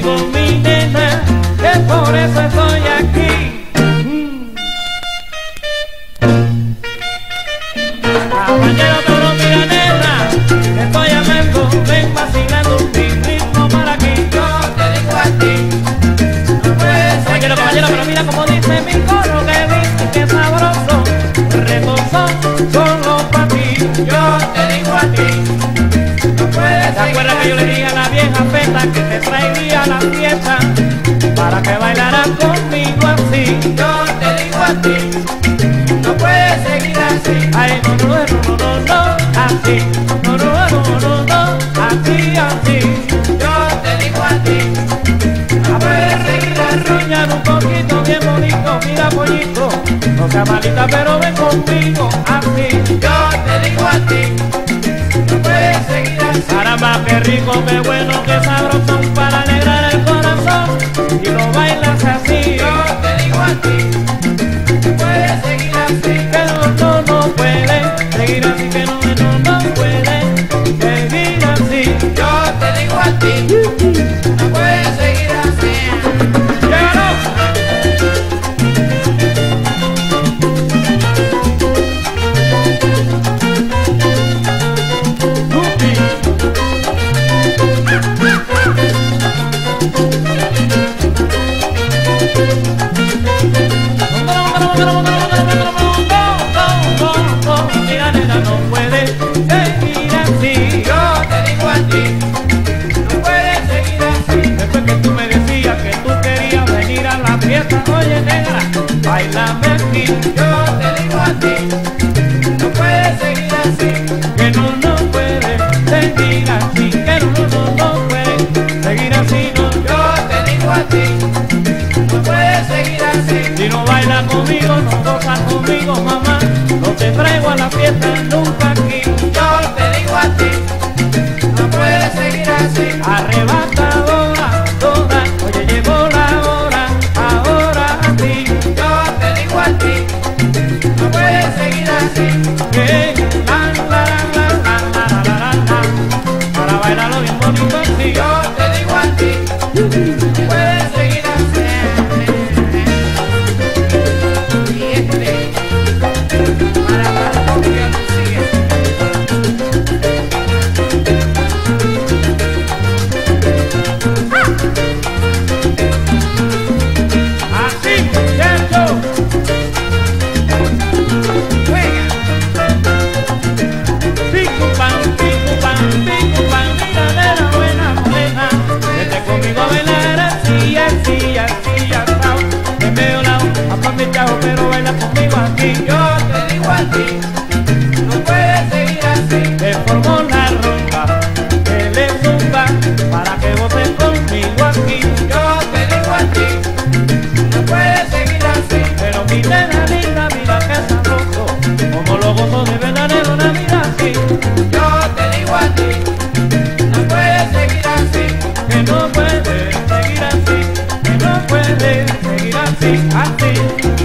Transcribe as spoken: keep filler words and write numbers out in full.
contigo, mi nena, que por eso estoy aquí. Caballero toro, mira nena, que estoy amando, ven vacilando mi ritmo para que yo te digo a ti. No puedes ser que lo caballero, pero mira como dice mi coro, que dice que sabroso, retoso, solo para ti. Yo te digo a ti. No puedes ser que yo le diga a la vieja feta que te traería a la fiesta para que bailaras conmigo así. Yo te digo a ti. No puedes seguir así. Ay, no, no, no, no, no, así. No, no, no, no, no, así, así. Yo te digo a ti. No puedes seguir así. Un poquito bien bonito, mira pollito. No sea malita, pero ven conmigo así. Yo te digo a ti. No puedes seguir así. Caramba, qué rico, qué bueno, qué sabroso, para alegrar el corazón. Y lo bailas así. Yo te digo a ti. No puedes seguir así, que no, no, no puede seguir así, que no, no, no puede seguir así. Yo te digo a ti, no puedes seguir así. ¡Llévalo! Oye negra, bailame aquí. Yo te digo a ti, no puedes seguir así, que no, no puedes seguir así, que no, no, no puedes seguir así, no. Yo te digo a ti, no puedes seguir así. Si no bailas conmigo, no gozas conmigo, mamá, no te traigo a la fiesta nunca aquí. Yo te digo a ti, no puedes seguir así. Arrebatadora, toda, oye llegó la seguir así, así.